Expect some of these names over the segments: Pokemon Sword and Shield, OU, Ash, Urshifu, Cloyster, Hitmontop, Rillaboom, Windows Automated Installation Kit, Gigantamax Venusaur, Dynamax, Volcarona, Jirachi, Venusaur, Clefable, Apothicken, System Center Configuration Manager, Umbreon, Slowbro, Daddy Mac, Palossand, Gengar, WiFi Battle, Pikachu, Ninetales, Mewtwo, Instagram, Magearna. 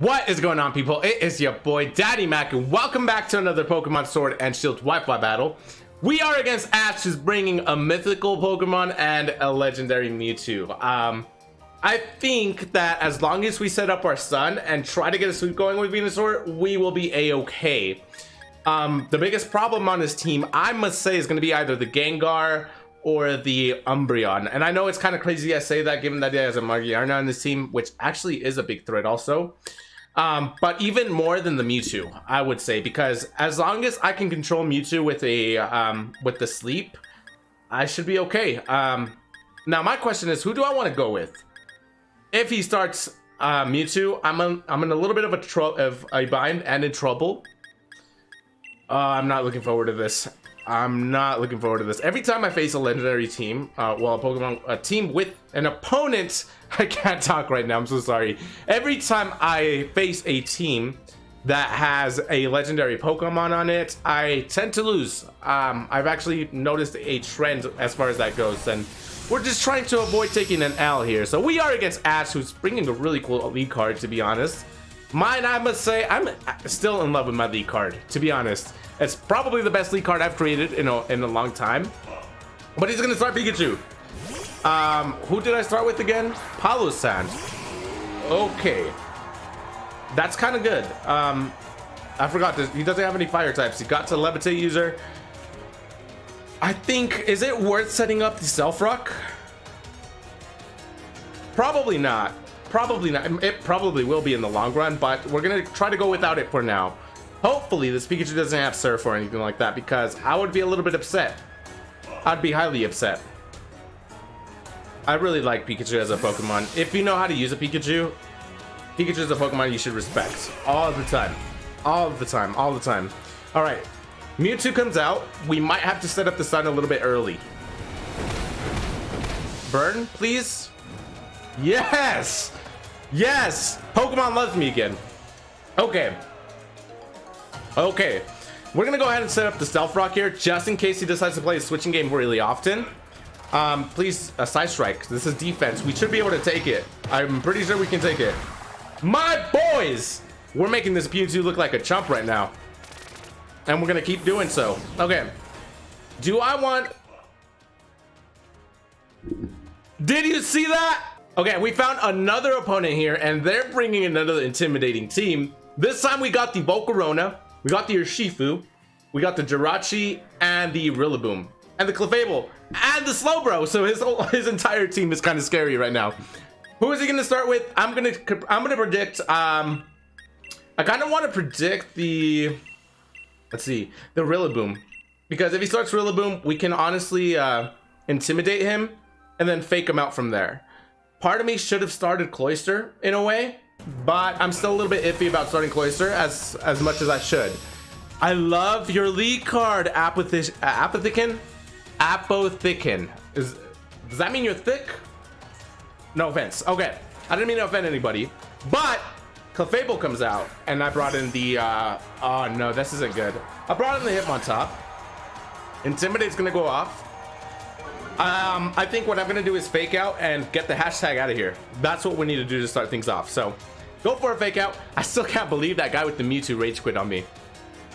What is going on, people? It is your boy Daddy Mac, and welcome back to another Pokemon Sword and Shield Wi-Fi battle. We are against Ash, who's bringing a mythical Pokemon and a legendary Mewtwo. I think that as long as we set up our sun and try to get a sweep going with Venusaur, we will be a-okay. The biggest problem on his team, I must say, is going to be either the Gengar or the Umbreon. And I know it's kind of crazy I say that, given that he has a Magearna on this team, which actually is a big threat also. But even more than the Mewtwo, I would say, because as long as I can control Mewtwo with a with the sleep, I should be okay. Now my question is, who do I want to go with? If he starts Mewtwo, I'm in a little bit of a bind and in trouble. I'm not looking forward to this. I'm not looking forward to this. Every time I face a legendary team, a team with an opponent, I can't talk right now, I'm so sorry. Every time I face a team that has a legendary Pokemon on it, I tend to lose. I've actually noticed a trend as far as that goes, and we're just trying to avoid taking an L here. So we are against Ash, who's bringing a really cool lead card, to be honest. Mine, I must say, I'm still in love with my lead card, to be honest. It's probably the best lead card I've created in a long time. But he's gonna start Pikachu. Who did I start with again? Palossand. Okay. That's kind of good. I forgot this. He doesn't have any fire types. He got to Levitate user. I think, is it worth setting up the Self Rock? Probably not. Probably not. It probably will be in the long run, but we're gonna try to go without it for now. Hopefully this Pikachu doesn't have Surf or anything like that, because I would be a little bit upset. I'd be highly upset. I really like Pikachu as a Pokemon. If you know how to use a Pikachu, Pikachu is a Pokemon you should respect. All the time. All the time. All the time. Alright. Mewtwo comes out. We might have to set up the sun a little bit early. Burn, please. Yes! Yes! Pokemon loves me again. Okay. Okay, we're gonna go ahead and set up the Stealth Rock here, just in case he decides to play a switching game really often. Please, a Side Strike. This is defense. We should be able to take it. I'm pretty sure we can take it. My boys! We're making this Pikachu look like a chump right now. And we're gonna keep doing so. Okay. Do I want... Did you see that? Okay, we found another opponent here, and they're bringing another intimidating team. This time we got the Volcarona. We got the Urshifu, we got the Jirachi, and the Rillaboom, and the Clefable, and the Slowbro. So his entire team is kind of scary right now. Who is he going to start with? I'm gonna predict. I kind of want to predict the. Let's see, the Rillaboom, because if he starts Rillaboom, we can honestly intimidate him and then fake him out from there. Part of me should have started Cloyster in a way. But I'm still a little bit iffy about starting Cloyster as much as I should. I love your lead card, Apothicken. Apothicken. Does that mean you're thick? No offense. Okay. I didn't mean to offend anybody. But Clefable comes out, and I brought in the... oh, no. This isn't good. I brought in the Hitmontop. Intimidate's going to go off. I think what I'm going to do is fake out and get the hashtag out of here. That's what we need to do to start things off. So go for a fake out. I still can't believe that guy with the Mewtwo rage quit on me.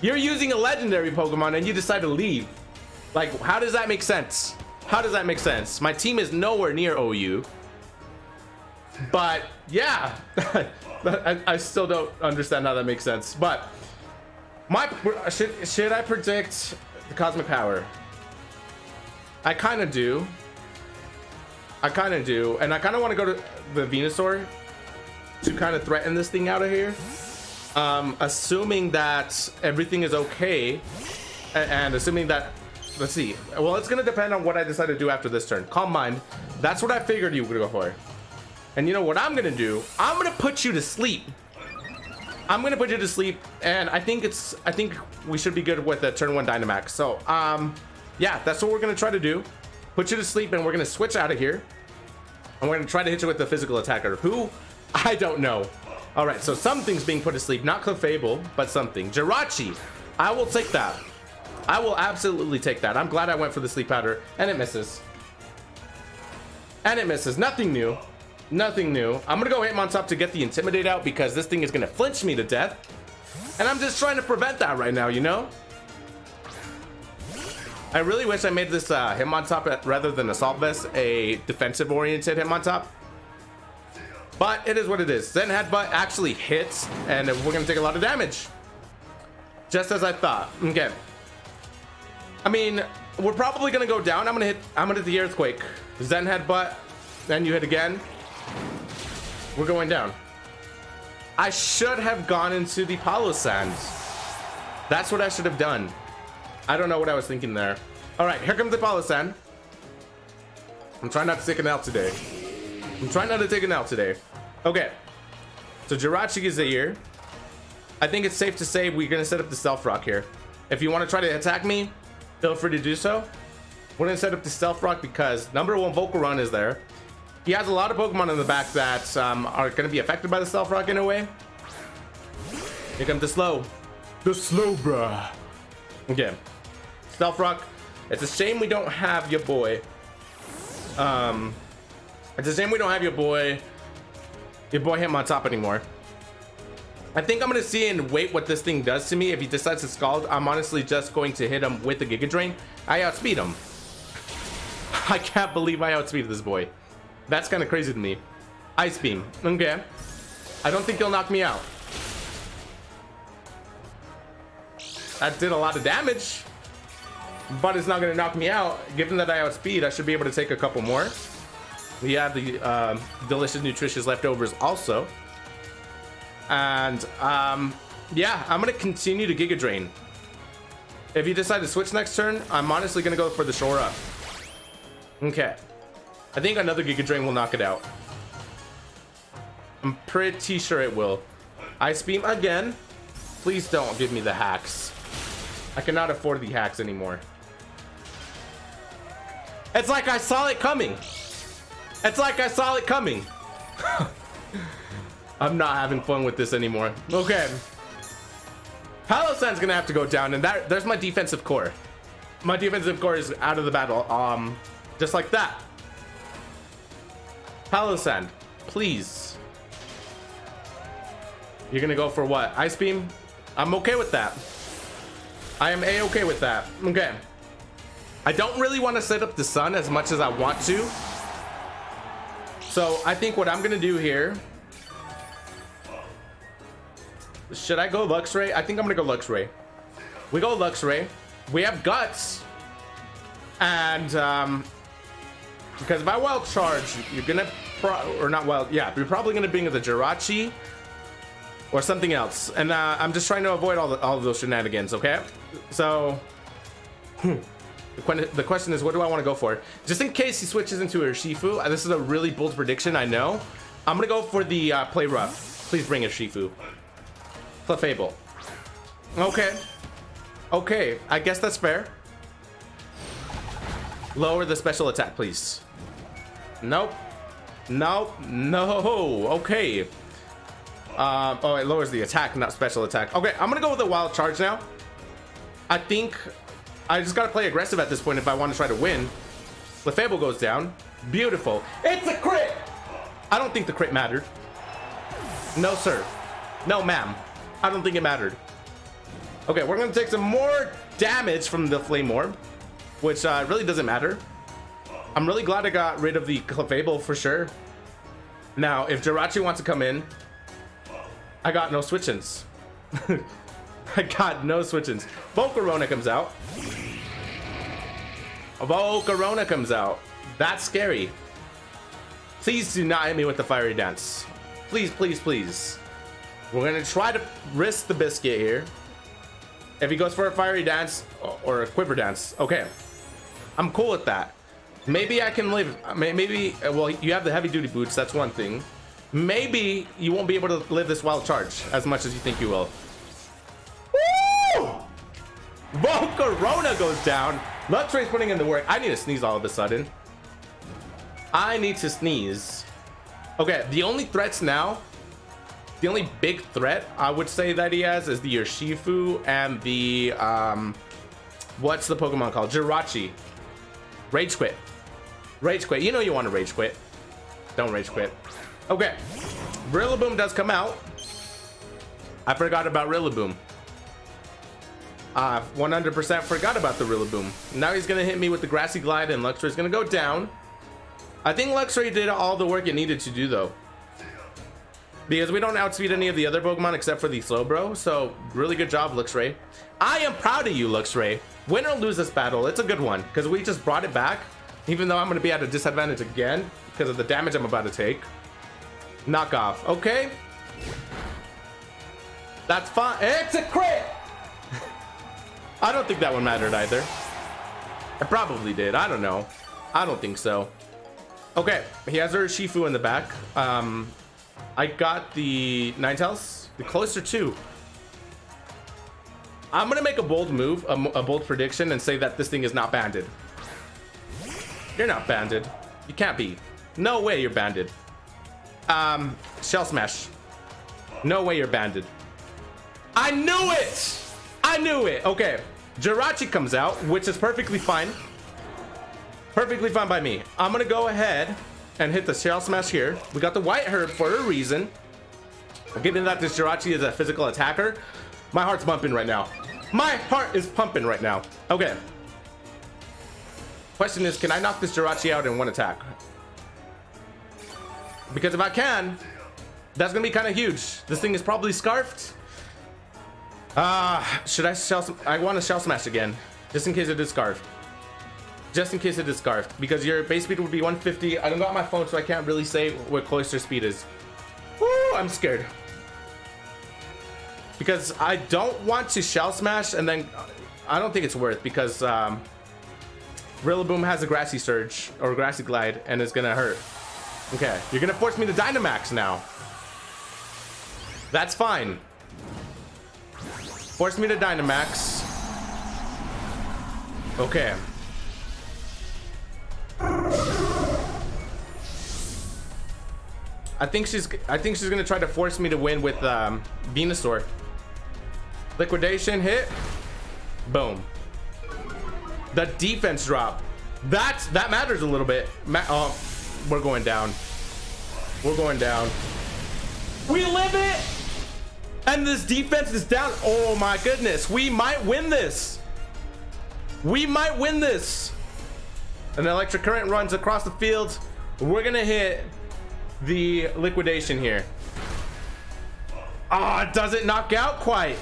You're using a legendary Pokemon and you decide to leave. Like, how does that make sense? How does that make sense? My team is nowhere near OU. But yeah, I still don't understand how that makes sense. But my should I predict the Cosmic Power? I kind of do. I kind of do. And I kind of want to go to the Venusaur to kind of threaten this thing out of here. Assuming that everything is okay. And assuming that... Let's see. Well, it's going to depend on what I decide to do after this turn. Calm Mind. That's what I figured you would go for. And you know what I'm going to do? I'm going to put you to sleep. I'm going to put you to sleep. And I think we should be good with a turn one Dynamax. So, yeah, that's what we're going to try to do. Put you to sleep, and we're going to switch out of here. And we're going to try to hit you with the physical attacker. Who? I don't know. All right, so something's being put to sleep. Not Clefable, but something. Jirachi. I will take that. I will absolutely take that. I'm glad I went for the sleep powder. And it misses. And it misses. Nothing new. Nothing new. I'm gonna go Hitmontop to get the Intimidate out because this thing is gonna flinch me to death. And I'm just trying to prevent that right now, you know? I really wish I made this Hitmontop rather than Assault Vest a defensive-oriented Hitmontop. But it is what it is. Zen Headbutt actually hits, and we're gonna take a lot of damage. Just as I thought. Okay. I mean, we're probably gonna go down. I'm gonna hit the Earthquake. Zen Headbutt. Then you hit again. We're going down. I should have gone into the Palossand. That's what I should have done. I don't know what I was thinking there. All right, here comes the Palossand. I'm trying not to take an L today. I'm trying not to take an L today. Okay. So Jirachi is here. I think it's safe to say we're going to set up the Stealth Rock here. If you want to try to attack me, feel free to do so. We're going to set up the Stealth Rock because number one, Volcarona is there. He has a lot of Pokemon in the back that are going to be affected by the Stealth Rock in a way. Here comes the Slow. The Slowbro. Okay. Stealth Rock. It's a shame we don't have your boy. It's a shame we don't have your boy Hitmontop anymore. I think I'm going to see and wait what this thing does to me. If he decides to Scald, I'm honestly just going to hit him with the Giga Drain. I outspeed him. I can't believe I outspeed this boy. That's kind of crazy to me. Ice Beam. Okay. I don't think he'll knock me out. That did a lot of damage. But it's not going to knock me out. Given that I outspeed, I should be able to take a couple more. We have the delicious, nutritious leftovers also. And yeah, I'm going to continue to Giga Drain. If you decide to switch next turn, I'm honestly going to go for the Shore Up. Okay. I think another Giga Drain will knock it out. I'm pretty sure it will. Ice Beam again. Please don't give me the hacks. I cannot afford the hacks anymore. It's like I saw it coming. It's like I saw it coming. I'm not having fun with this anymore. Okay. Palosand's gonna have to go down, and there's my defensive core. My defensive core is out of the battle. Just like that. Palossand, please. You're gonna go for what? Ice Beam? I'm okay with that. I am a-okay with that. Okay. I don't really want to set up the sun as much as I want to. So I think what I'm gonna do here. Should I go Luxray? I think I'm gonna go Luxray. We go Luxray. We have Guts. And because if I wild charge, you're gonna you're probably gonna bring the Jirachi or something else, and I'm just trying to avoid all of those shenanigans. Okay, so the question is, what do I want to go for? Just in case he switches into Urshifu, this is a really bold prediction, I know. I'm gonna go for the play rough. Please bring Urshifu. Clefable. Okay, okay, I guess that's fair. Lower the special attack, please. Nope. Nope. No. Okay. Oh, it lowers the attack, not special attack. Okay, I'm going to go with a wild charge now. I think I just got to play aggressive at this point if I want to try to win. Clefable goes down. Beautiful. It's a crit! I don't think the crit mattered. No, sir. No, ma'am. I don't think it mattered. Okay, we're going to take some more damage from the Flame Orb, which really doesn't matter. I'm really glad I got rid of the Clefable for sure. Now, if Jirachi wants to come in, I got no switch-ins. I got no switch-ins. Volcarona comes out. Volcarona comes out. That's scary. Please do not hit me with the Fiery Dance. Please, please, please. We're going to try to risk the biscuit here. If he goes for a Fiery Dance or a Quiver Dance, okay. I'm cool with that. Maybe I can live. Maybe, well, you have the heavy duty boots. That's one thing. Maybe you won't be able to live this wild charge as much as you think you will. Woo! Volcarona goes down. Luxray's putting in the work. I need to sneeze all of a sudden. I need to sneeze. Okay, the only threats now, the only big threat I would say that he has is the Urshifu and the, what's the Pokemon called? Jirachi. Rage quit. Rage quit. You know you want to rage quit. Don't rage quit. Okay. Rillaboom does come out. I forgot about Rillaboom. I 100% forgot about the Rillaboom. Now he's going to hit me with the Grassy Glide, and Luxray's going to go down. I think Luxray did all the work it needed to do, though. Because we don't outspeed any of the other Pokemon except for the Slowbro. So, really good job, Luxray. I am proud of you, Luxray. Win or lose this battle, it's a good one. Because we just brought it back. Even though I'm going to be at a disadvantage again because of the damage I'm about to take. Knock off. Okay. That's fine. It's a crit! I don't think that one mattered either. It probably did. I don't know. I don't think so. Okay. He has Urshifu in the back. I got the Ninetales, the Cloyster 2. I'm going to make a bold move, a bold prediction, and say that this thing is not banded. You're not banded. You can't be. No way you're banded. Shell Smash. No way you're banded. I knew it! I knew it! Okay. Jirachi comes out, which is perfectly fine. Perfectly fine by me. I'm going to go ahead and hit the Shell Smash here. We got the White Herb for a reason. Given that this Jirachi is a physical attacker, my heart's pumping right now. My heart is pumping right now. Okay. Question is, can I knock this Jirachi out in one attack? Because if I can, that's going to be kind of huge. This thing is probably scarfed. Should I Shell? I want to Shell Smash again, just in case it is scarfed. Just in case it is scarfed, because your base speed would be 150. I don't got my phone, so I can't really say what Cloyster speed is. Woo, I'm scared. Because I don't want to Shell Smash, and then I don't think it's worth, because Rillaboom has a Grassy Surge, or Grassy Glide, and it's gonna hurt. Okay, you're gonna force me to Dynamax now. That's fine. Force me to Dynamax. Okay. I think she's gonna try to force me to win with Venusaur. Liquidation hit. Boom. The defense drop. That matters a little bit. Oh, we're going down. We're going down. We live it. And this defense is down. Oh my goodness. We might win this. We might win this. An electric current runs across the field. We're gonna hit the liquidation here. Ah, does it knock out quite?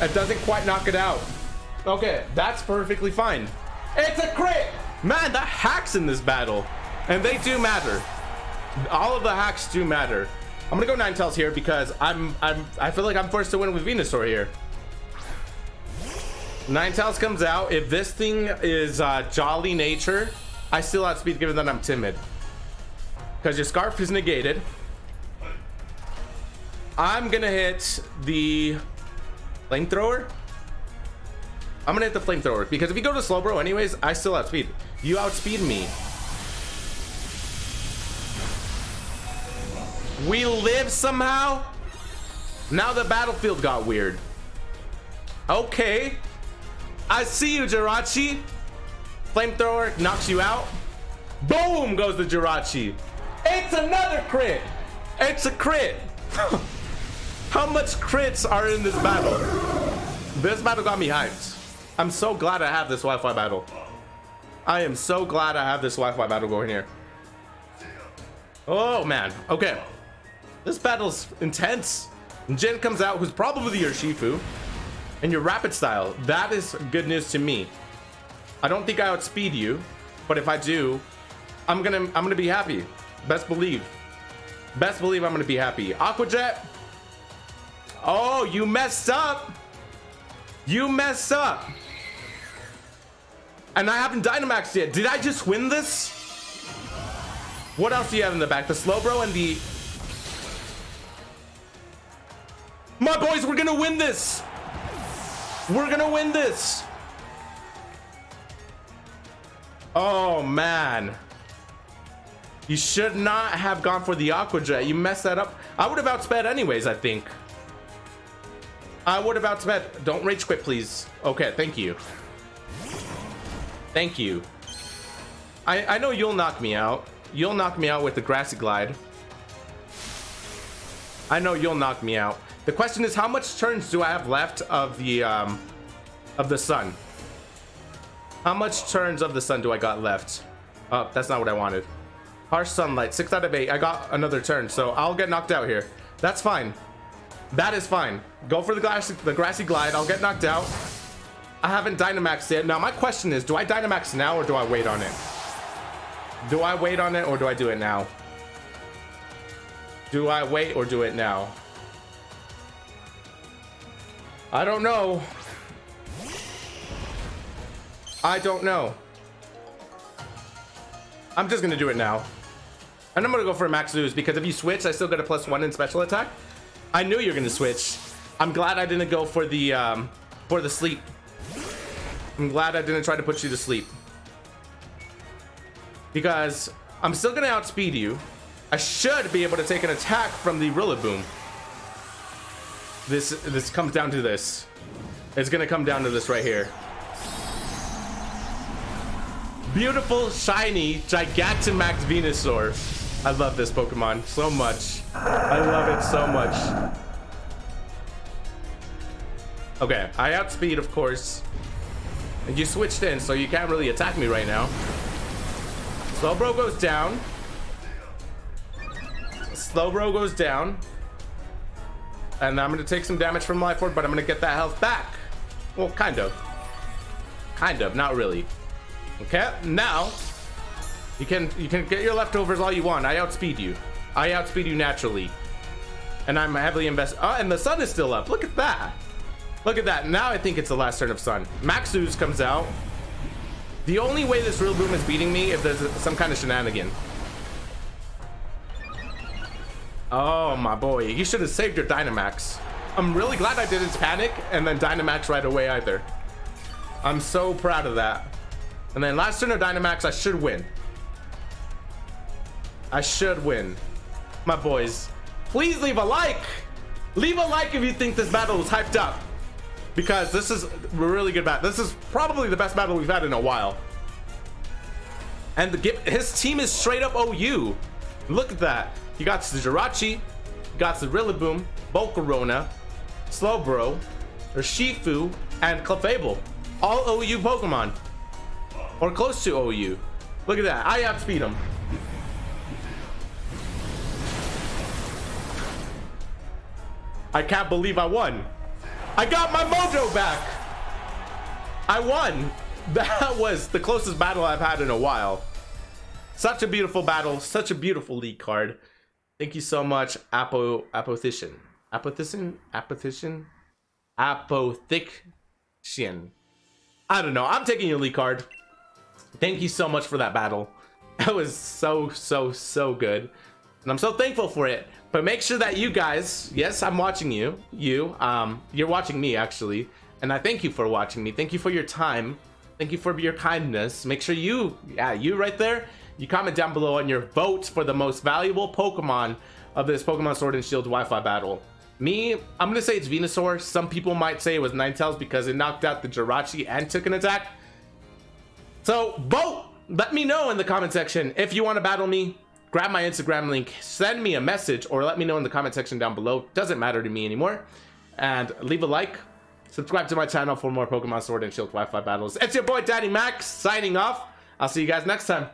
It doesn't quite knock it out. Okay, that's perfectly fine. It's a crit! Man, the hacks in this battle. And they do matter. All of the hacks do matter. I'm gonna go Ninetales here because I feel like I'm forced to win with Venusaur here. Ninetales comes out. If this thing is jolly nature, I still outspeed given that I'm timid. Because your scarf is negated. I'm gonna hit the flamethrower. I'm gonna hit the flamethrower because if you go to Slowbro anyways, I still outspeed. You outspeed me. We live somehow. Now the battlefield got weird. Okay, I see you, Jirachi. Flamethrower knocks you out. Boom goes the Jirachi. It's another crit. It's a crit. How much crits are in this battle? This battle got me hyped. I'm so glad I have this Wi-Fi battle. I am so glad I have this Wi-Fi battle going here. Oh man. Okay, this battle's intense. Jin comes out, who's probably your Urshifu. And your rapid style, that is good news to me. I don't think I outspeed you, but if I do, I'm gonna be happy. Best believe. Best believe I'm gonna be happy. Aqua Jet. Oh, you messed up. You messed up. And I haven't Dynamaxed yet. Did I just win this? What else do you have in the back? The Slowbro and the... My boys, we're gonna win this. We're gonna win this. Oh man, you should not have gone for the Aqua Jet. You messed that up. I would have outsped anyways. I think I would have outsped. Don't rage quit, please. Okay, thank you. Thank you. I know you'll knock me out. You'll knock me out with the Grassy Glide. I know you'll knock me out. The question is, how much turns do I have left of the sun? How much turns of the sun do I got left? Oh, that's not what I wanted. Harsh Sunlight, 6 out of 8. I got another turn, so I'll get knocked out here. That's fine. That is fine. Go for the Grassy Glide. I'll get knocked out. I haven't Dynamaxed yet. Now, my question is, do I Dynamax now or do I wait on it? Do I wait on it or do I do it now? Do I wait or do it now? I don't know. I don't know. I'm just gonna do it now. And I'm gonna go for a max lose, because if you switch, I still get a +1 in special attack. I knew you were gonna switch. I'm glad I didn't go for the sleep. I'm glad I didn't try to put you to sleep, because I'm still gonna outspeed you. I should be able to take an attack from the Rillaboom. This comes down to this. It's gonna come down to this right here. Beautiful, shiny, Gigantamax Venusaur. I love this Pokemon so much. I love it so much. Okay, I outspeed, of course. And you switched in, so you can't really attack me right now. Slowbro goes down. Slowbro goes down. And I'm going to take some damage from Life Orb, but I'm going to get that health back. Well, kind of. Kind of, not really. Okay, now you can get your leftovers all you want. I outspeed you. I outspeed you naturally. And I'm heavily invested. Oh, and the sun is still up. Look at that. Look at that. Now I think it's the last turn of sun. Max Ooze comes out. The only way this Rillaboom is beating me if there's some kind of shenanigan. Oh, my boy. You should have saved your Dynamax. I'm really glad I didn't panic and then Dynamax right away either. I'm so proud of that. And then last turn of Dynamax, I should win. I should win. My boys, please leave a like. Leave a like if you think this battle was hyped up, because this is a really good battle. This is probably the best battle we've had in a while. And his team is straight up OU. Look at that. You got the Jirachi, you got the Rillaboom, Volcarona, Slowbro, Urshifu, and Clefable. All OU Pokemon. Or close to OU. Look at that. I outspeed him. I can't believe I won. I got my mojo back. I won. That was the closest battle I've had in a while. Such a beautiful battle. Such a beautiful league card. Thank you so much, Apothicken. Apothicken? Apothicken? Apothicken. I don't know. I'm taking your league card. Thank you so much for that battle. That was so good, and I'm so thankful for it. But make sure that you guys, yes, I'm watching you, you're watching me actually, and I thank you for watching me. Thank you for your time. Thank you for your kindness. Make sure you, yeah, you right there, you comment down below on your vote for the most valuable Pokemon of this Pokemon Sword and Shield Wi-Fi battle. Me, I'm gonna say it's Venusaur. Some people might say it was Ninetales because it knocked out the Jirachi and took an attack. So vote, let me know in the comment section. If you want to battle me, grab my Instagram link, send me a message, or let me know in the comment section down below. Doesn't matter to me anymore. And leave a like, subscribe to my channel for more Pokemon Sword and Shield Wi-Fi battles. It's your boy Daddy Mac signing off. I'll see you guys next time.